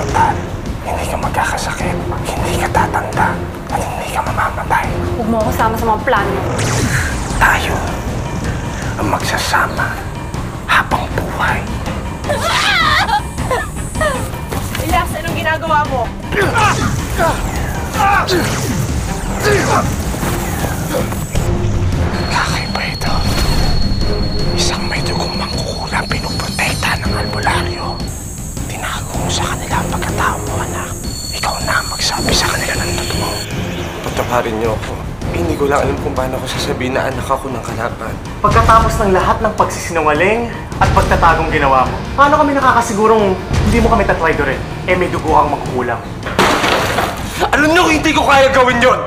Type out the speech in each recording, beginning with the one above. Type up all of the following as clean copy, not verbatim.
immortal. Hindi ka magkakasakit, hindi ka tatanda, at hindi ka mamamatay. Huwag mo kasama sa mga plano. Tayo ang magsasama habang buhay. Elias, anong ginagawa mo? Kakaiba ito. Isang may dugong mangkukulang pinuproteta ng albularyo. Tinago mo sa kanila ang pagkatao mo, anak. Ikaw na ang magsabi sa kanila ng totoo. Patawarin niyo ako. Hindi ko lang alam kung paano ko sasabihin na anak ako ng kalaban. Pagkatapos ng lahat ng pagsisinungaling at pagtatagong ginawa mo, paano kami nakakasigurong hindi mo kami tatraidorin? Eh may dugo ang mangkukulang. Alam niyo hindi ko kaya gawin yun!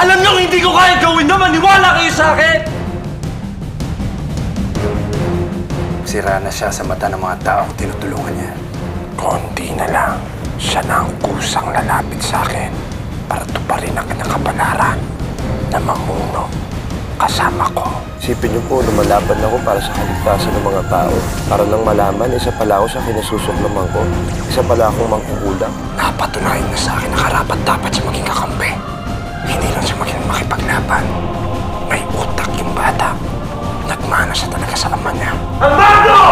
Alam niyo hindi ko kaya gawin yun! Maniwala kayo sa akin! Sira na siya sa mata ng mga taong tinutulungan niya. Konti na lang, siya na ang kusang lalapit sa akin para tuparin ang nakapalaran na mamuno kasama ko. Isipin niyo po, lumalaban ako para sa kaligtasan ng mga tao. Para lang malaman, isa pala ako sa kinasusuklaman ko. Isa pala akong mangkukulang. Napatunayan na sa akin na karapat dapat siya maging kakampi. Hindi lang siya maging makipaglaban. May utak yung bata. Nagmana siya talaga sa laman niya. Amado!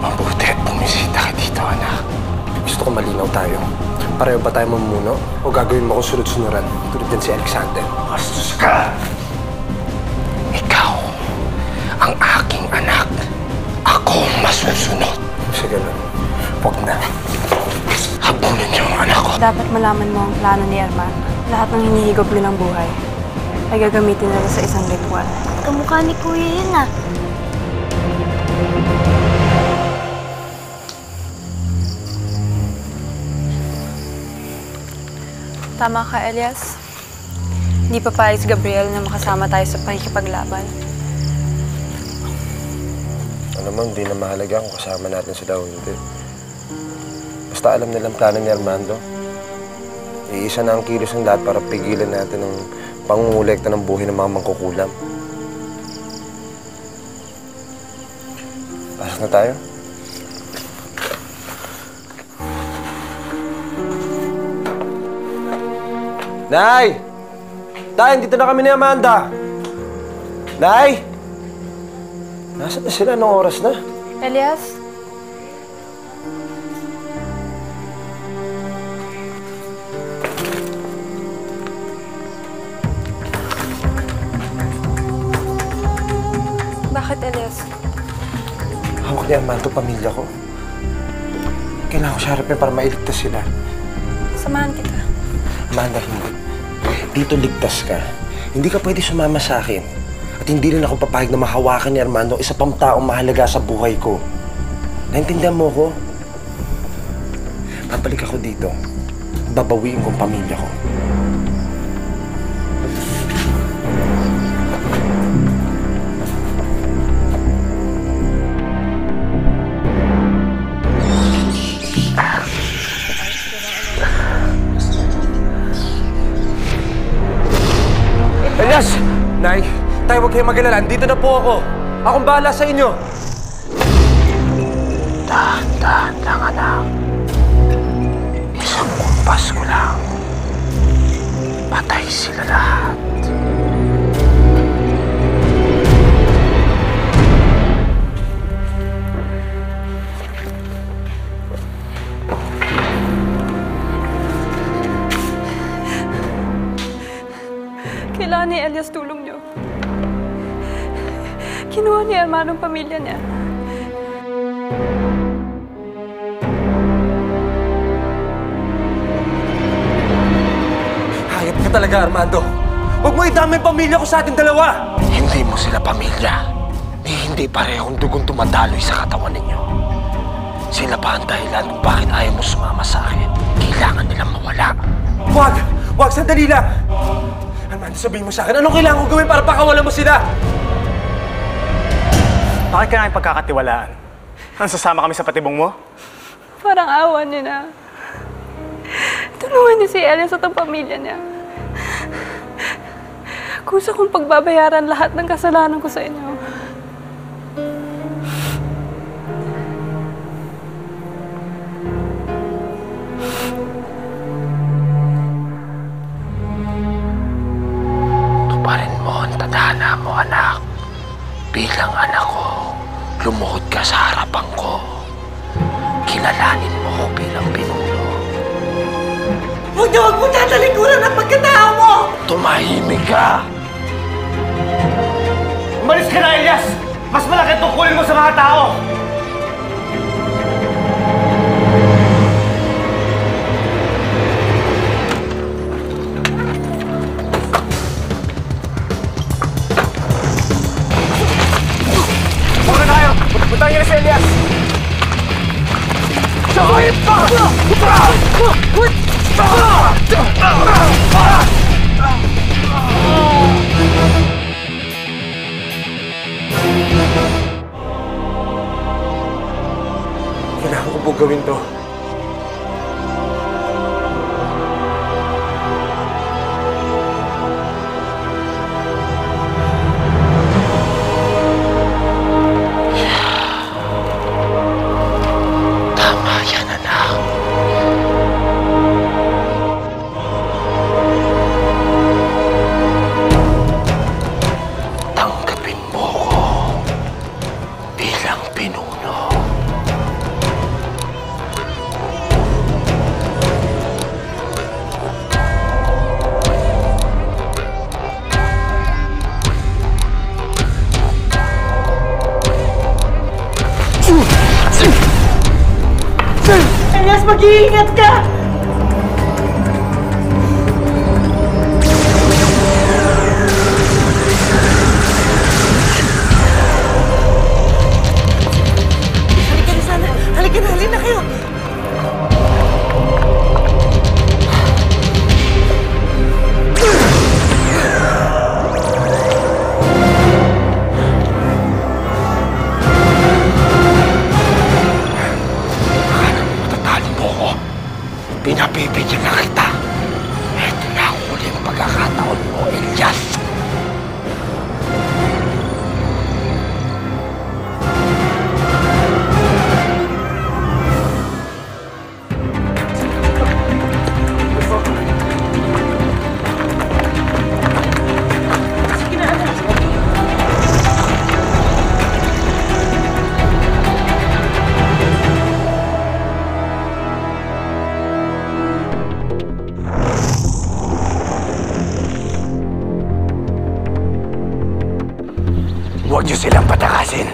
Mabuti at bumisita ka dito, anak. Gusto ko malinaw tayo. Pareho ba tayo mamuno? O gagawin mo kong sunod-sunuran? Tulad din si Alexander. Bastos ka! Ikaw ang aking anak. Ako ang masusunod. Sa ganun, huwag na. Habunin niyo ang anak ko. Dapat malaman mo ang plano ni Arman. Lahat ng hinihigop nilang buhay ay gagamitin nila sa isang ritual. Kamukha ni Kuya yun ah. Tama ka, Elias. Hindi papayag si Gabriel na makasama tayo sa pakikipaglaban. Alam mo, hindi na mahalaga kung kasama natin sa daw hindi. Basta alam nilang plano ni Armando. Iisa na ang kilos ng lahat para pigilan natin ang pangungulekta ng buhay ng mga mangkukulam. Pasok na tayo. Nay! Tay, dito na kami ni Amanda! Nay! Nasaan na sila? Anong oras na? Elias? Hawak niya ang mantong pamilya ko. Kailangan ko siya harapin para mailigtas sila. Samahan kita. Amanda, hindi. Dito ligtas ka. Hindi ka pwede sumama sa akin. At hindi rin ako papayag na mahawakan ni Armando isa pang taong mahalaga sa buhay ko. Naintindihan mo ko? Babalik ako dito. Babawiin ko ang pamilya ko. Nay, tayo huwag kayong mag-alala. Dito na po ako. Akong bahala sa inyo. Dahan-dahan lang, anak. Isang kumpas ko lang. Patay sila lahat. Kailangan ni Elias tulong niyo. Kinuha ni Armando ang pamilya niya. Hayop ka talaga, Armando. Huwag mo idamay pamilya ko sa ating dalawa! Hindi mo sila pamilya. Hindi parehong dugong tumataloy sa katawan ninyo. Sila pa ang dahilan kung bakit ayaw mo sumama sa akin. Kailangan nilang mawala. Huwag! Huwag! Sandali lang! Armando, sabihin mo sa akin, anong kailangan kong gawin para pakawala mo sila? Bakit ka namin pagkakatiwalaan? Nansasama kami sa patibong mo? Parang awan niyo na. Tulungan niyo si Elias at ang pamilya niya. Kusa kong pagbabayaran lahat ng kasalanan ko sa inyo. ka sa harapan ko, kilalanin mo ko bilang pinuno. Huwag mo tatalikuran ang pagkatao mo! Tumahimik ka! Umalis ka na, Elias! Mas malaki tungkulin mo sa mga tao! Kailangan ko po gawin to. Elias, mag-iingat ka! Halika na sana! Halika na! Halina kayo! Pinapibigyan na kita. Ito na ang huling pagkakataon mo, Elias. Huwag niyo silang patakasin.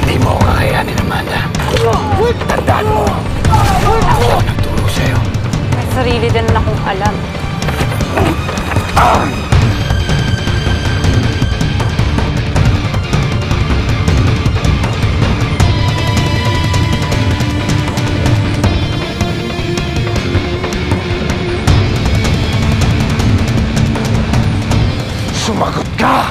Hindi mo ako kakayanin, Amanda. Tandaan mo, ako ang nagturo sa'yo. May sarili din akong alam. Sumagot ka!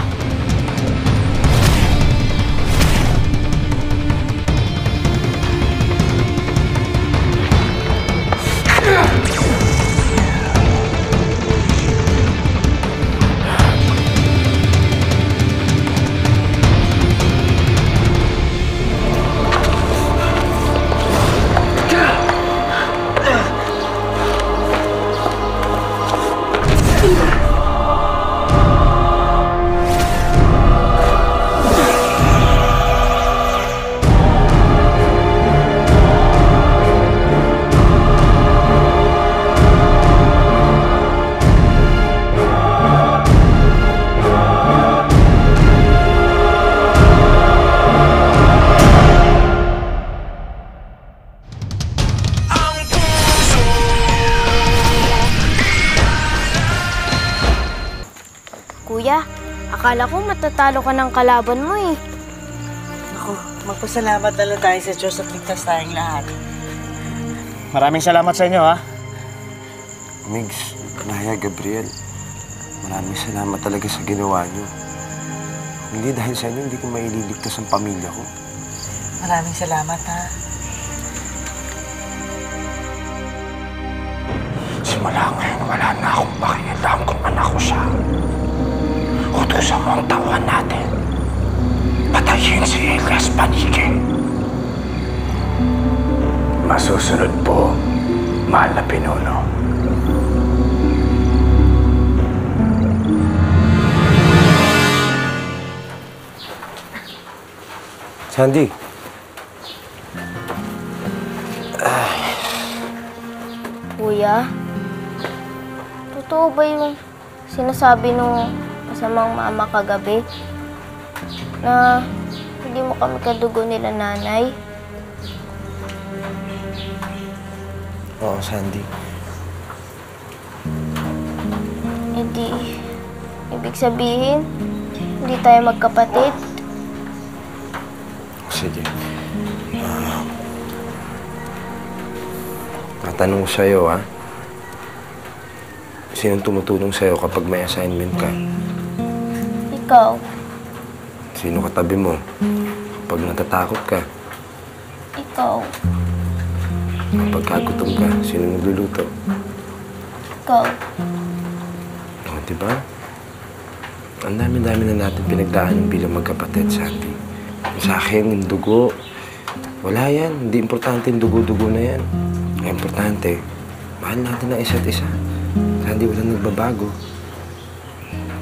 Kuya, akala ko matatalo ka ng kalaban mo eh. Naku, magpasalamat na lang tayo sa Diyos at ligtas tayong lahat. Maraming salamat sa inyo, ha? Migs, Naya, Gabriel, maraming salamat talaga sa ginawa niyo. Hindi dahil sa inyo, hindi ko maililigtas ang pamilya ko. Maraming salamat, ha? Simula ngayon, wala na akong pakialam kung anak ko siya. Utusan mo ang tauhan natin. Patayin si Elias Panique. Masusunod po, mahal na pinuno. Sandy. Kuya, totoo ba yung sinasabi nung masamang mama kagabi na hindi mo kami kadugo nila nanay? Oo, Sandy. Hindi. Ibig sabihin, hindi tayo magkapatid? Sige. Katanong sa'yo, ha? Sinong tumutulong sa'yo kapag may assignment ka? Ikaw. Sino katabi mo kapag natatakot ka? Ikaw. Kapag kagutom ka, sino nagluluto? Ikaw. O, diba? Ang dami-dami na natin pinagdaanan bilang magkapatid, Sandy. Sa akin, yung dugo, wala yan. Hindi importante yung dugo-dugo na yan. Ang importante, mahal natin ang isa't isa. Sandy, walang nagbabago.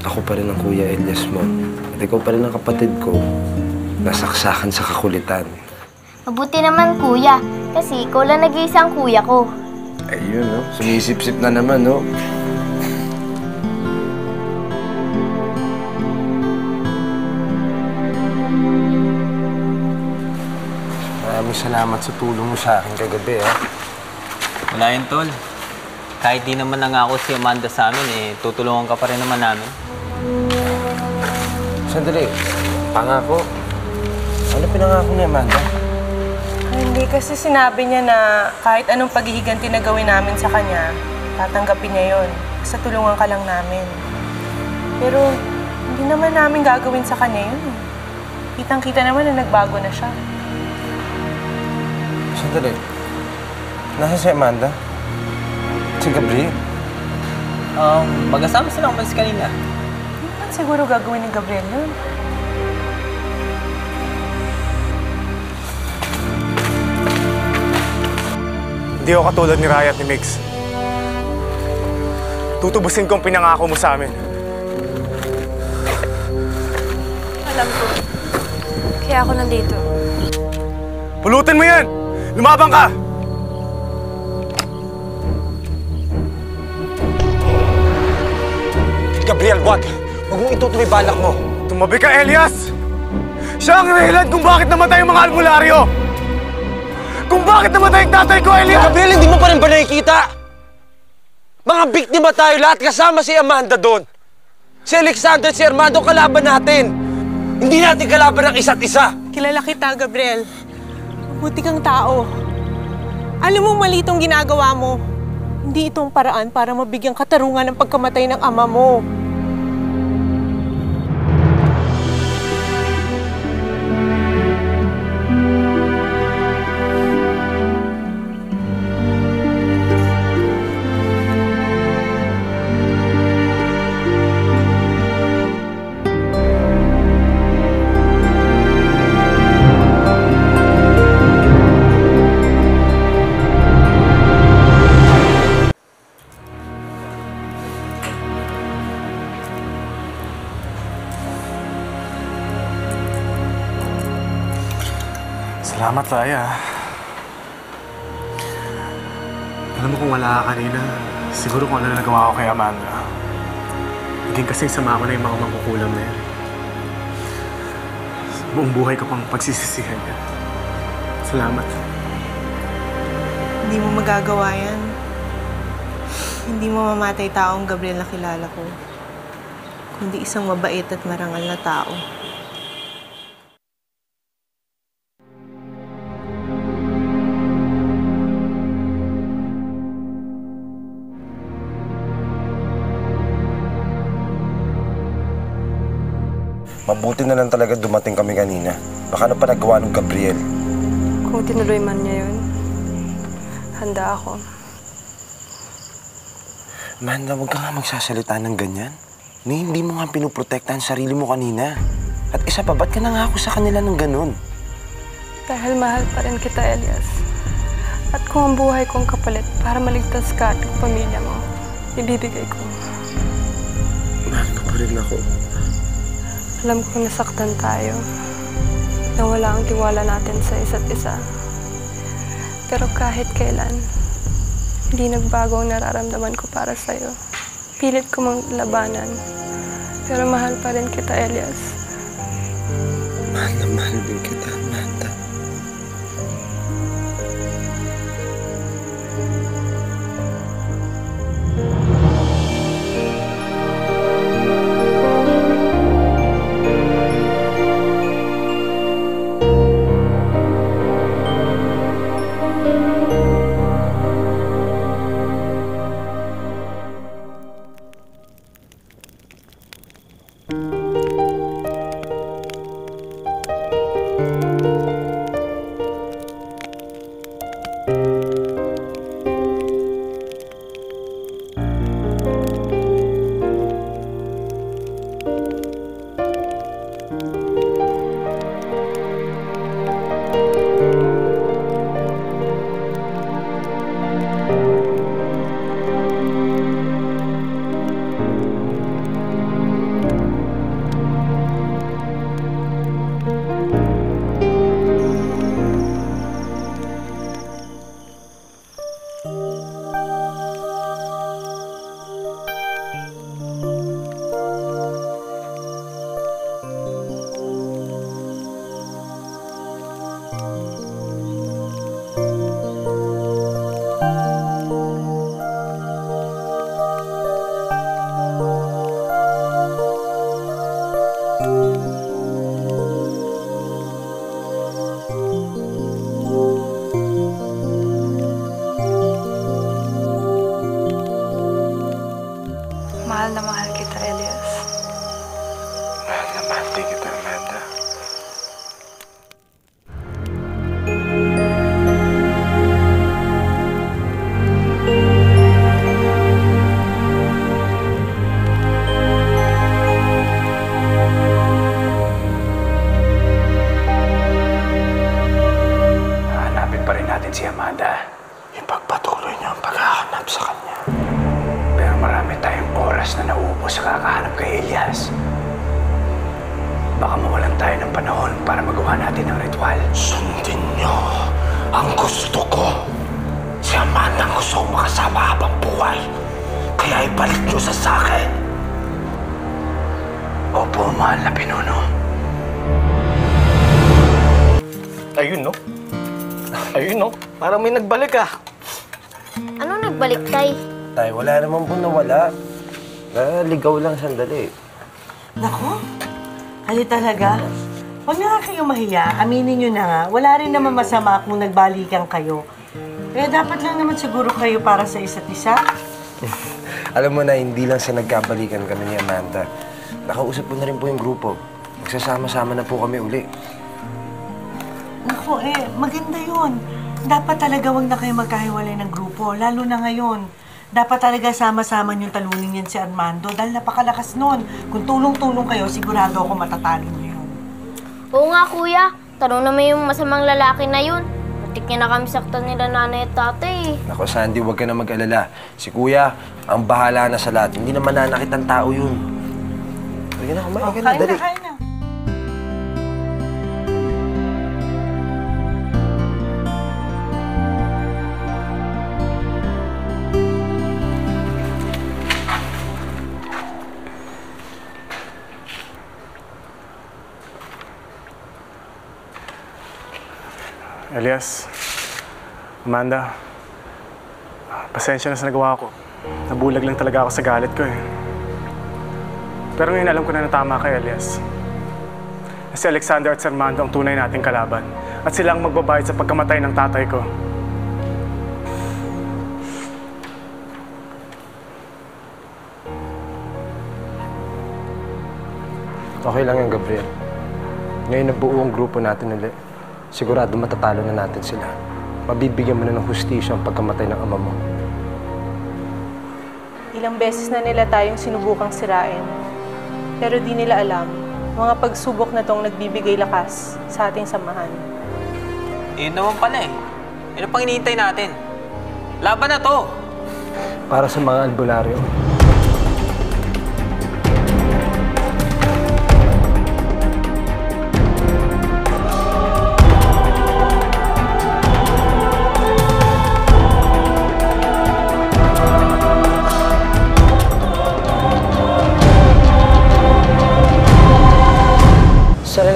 Ako pa rin ang Kuya Elias mo. At ikaw pa rin ang kapatid ko. Nasaksakan sa kakulitan. Mabuti naman, Kuya. Kasi ikaw lang nag-iisang kuya ko. Ayun, no? Sumisip-sip na naman, no? Salamat sa tulong mo sa akin kagabi, ha? Wala yun, Tol. Kahit di naman nangako si Amanda sa amin, eh, tutulungan ka pa rin naman namin. Sandali, pangako. Ano pinangako ni Amanda? Hindi kasi sinabi niya na kahit anong paghihiganti na gawin namin sa kanya, tatanggapin niya yun. Basta tulungan ka lang namin. Pero hindi naman namin gagawin sa kanya yun. Kitang-kita naman na nagbago na siya. Sandali. Nasaan si Amanda? Si Gabriel? Mag-asama sila umalis kanina. Hindi siguro gagawin ni Gabriel yun. Hindi ako katulad ni Raya at ni Mix. Tutubusin ko ang pinangako mo sa amin. Alam ko. Kaya ako nandito. Pulutin mo yan! Lumabang ka! Gabriel, wag mong itutuloy balak mo. Tumabi ka, Elias! Siya ang rahilan kung bakit namatay ang mga albularyo! Kung bakit namatay ang tatay ko, Elias! Gabriel, hindi mo pa rin ba nakikita? Mga biktima tayo lahat, kasama si Amanda doon. Si Alexander, si Armando, kalaban natin. Hindi natin kalaban ang isa't isa. Kilala kita, Gabriel. Buti kang tao. Alam mo, mali itong ginagawa mo. Hindi itong paraan para mabigyan katarungan ng pagkamatay ng ama mo. Salamat, Raya. Alam mo kung wala ka kanina, siguro kung ano na nagawa ko kay Amanda. Naging kasing sama ko na yung mga makukulam na yan. Buong buhay ko pang pagsisisihan yan. Salamat. Hindi mo magagawa yan. Hindi mo mamatay taong Gabriel na kilala ko. Kundi isang mabait at marangal na tao. Mabuti na lang talaga dumating kami kanina. Baka ano pa nagawa ng Gabriel? Kung tinuloy man niya yun, handa ako. Amanda, huwag ka nga magsasalita ng ganyan. Ni hindi mo nga pinuprotektahan sarili mo kanina. At isa pa, ba't ka nangako sa kanila ng ganun? Dahil mahal pa rin kita, Elias. At kung ang buhay kong kapalit para maligtas ka at ang pamilya mo, ibibigay ko. Mahal ka pa rin ako. Alam ko nasaktan tayo. nawala ang tiwala natin sa isa't isa. Pero kahit kailan, hindi nagbago ang nararamdaman ko para sa'yo. Pilit ko mang labanan, pero mahal pa rin kita, Elias. Mahal na mahal din kita, Amanda. Mahal na mahal kita, Elias. Mahal na mahal din kita, Amanda. Hanapin pa rin natin si Amanda. Ipagpatuloy niyo ang paghahanap sa kanya. Pero marami tayong oras na nauubos sa kakahanap kay Elias. Baka mawalan tayo ng panahon para magawa natin ang ritual. Sundin niyo ang gusto ko. Si Amanda ang gusto kong makasama habang buhay. Kaya ibalik niyo sa sakin. Opo, mahal na pinuno. Ayun, no? Ayun, no? Parang may nagbalik, ah. Ano nagbalik, Tay? Tay, wala naman po nawala. Ligaw lang sandali. Naku, ali talaga. Huwag na nga kayo mahiya. Aminin nyo na nga. Wala rin naman masama kung nagbalikan kayo. Kaya dapat lang naman siguro kayo para sa isa't isa. Alam mo na, hindi lang sa nagkabalikan kami ni Amanda. Nakausap po na rin po yung grupo. Magsasama-sama na po kami uli. Naku, maganda yun. Dapat talaga huwag na kayo magkahiwalay ng grupo, lalo na ngayon. Dapat talaga sama-sama niyong talunin yan si Armando dahil napakalakas nun. Kung tulong-tulong kayo, sigurado ako matatalo niyo yun. Oo nga, Kuya. Tanong naman yung masamang lalaki na yun. Matik niya na kami saktan nila nanay at tatay. Naku, Sandy, huwag ka na mag-alala. Si Kuya, ang bahala na sa lahat. Hindi naman nanakit ang tao yun. Huwag na, kumain ka na. Kain na, kain na. Elias, Amanda, pasensya na sa nagawa ko. Nabulag lang talaga ako sa galit ko eh. Pero ngayon alam ko na natama kay Elias. Si Alexander at si Armando ang tunay nating kalaban. At sila ang magbabayad sa pagkamatay ng tatay ko. Okay lang yan, Gabriel. Ngayon nabuo ang grupo natin ulit. Sigurado matatalo na natin sila. Mabibigyan mo na ng hustisya ang pagkamatay ng ama mo. Ilang beses na nila tayong sinubukang sirain. Pero di nila alam, mga pagsubok na tong nagbibigay lakas sa ating samahan. Iyon naman pala eh. Ano pang hinihintay natin? Laban na to! Para sa mga albularyo.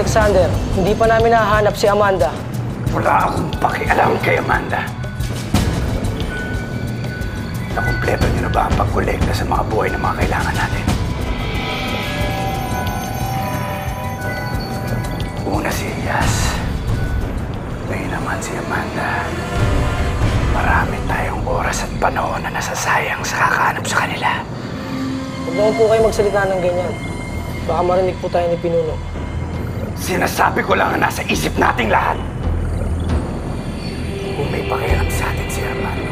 Alexander, hindi pa namin nahanap si Amanda. Wala akong pakialam kay Amanda. Nakumpleto niyo na ba ang pagkolekta sa mga buhay na mga kailangan natin? Una si Elias. Ngayon naman si Amanda. Marami tayong oras at panahon na nasasayang sa kakahanap sa kanila. Huwag naman po kayo magsalita ng ganyan. Baka marinig po tayo ni Pinuno. Sinasabi ko lang na nasa isip nating lahat. Kung may pakialam sa atin si Armando,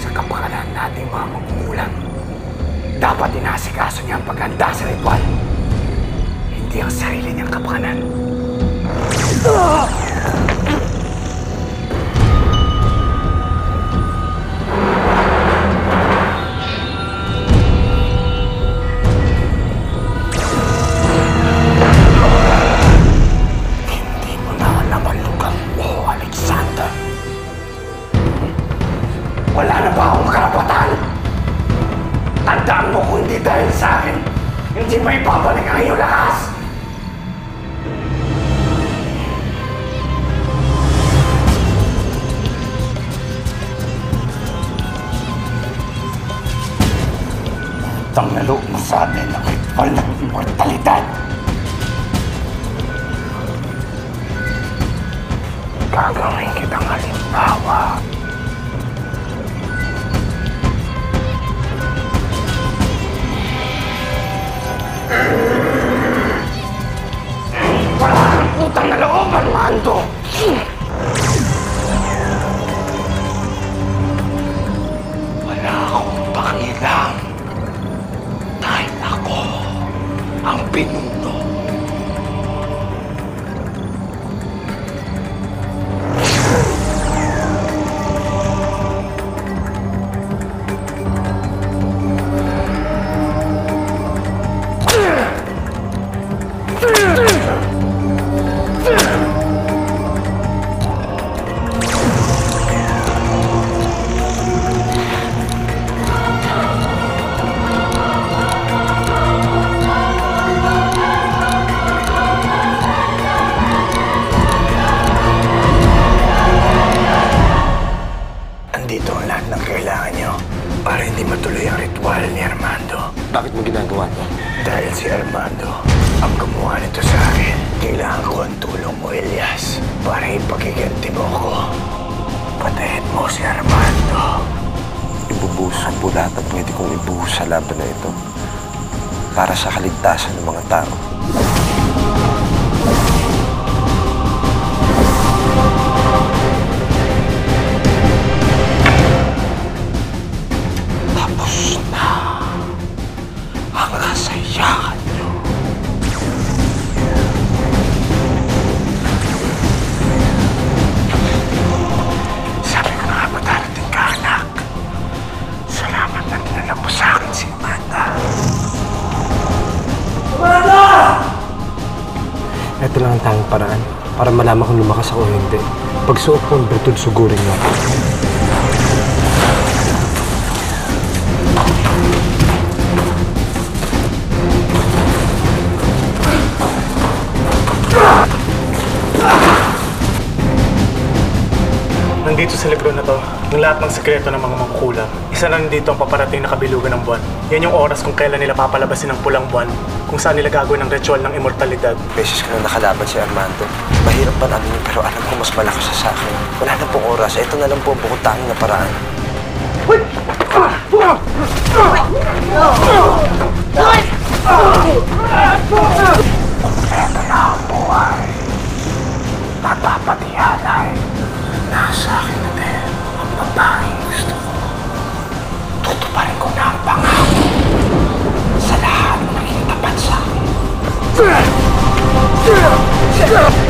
sa kapakanan nating mga magulang, dapat inasikaso niya ang paghanda sa ritual. Hindi ang sarili niyang kapakanan. Tanglalo mo sa atin ang ritual ng immortalidad. Gagawin kitang halimbawa. Wala kang utang na loob, Armando! Wala akong pakialam. Ang Pinuno. Para sa kaligtasan ng mga tao. Tapos na ang kasayahan niyo. Sabi ko na nga ba darating ka, anak? Salamat na dinala mo sa akin si Amanda. Amanda! Ito lang ang tanging paraan para malaman kung lumakas ako o hindi. Pagsuot po ang bertud, sugurin niyo. Nandito sa libro na to, yung lahat ng sekreto ng mga mangkukulam. Isa na nandito ang paparating na kabilugan ng buwan. Yan yung oras kung kailan nila papalabasin ang pulang buwan, kung saan nila gagawin ang ritual ng immortalidad. Beses ko na nakalaban si Armando. Mahirap pa namin, pero alam ko mas malakas sa akin. Wala na pong oras. Ito na lang po ang bukod tanging na paraan. Wait! Kompleto na ang buhay. Napapatihanay. Nasa akin na din ang babaeng gusto ko. Tutuparin ko na ang pangako sa lahat ng naging tapat sa akin.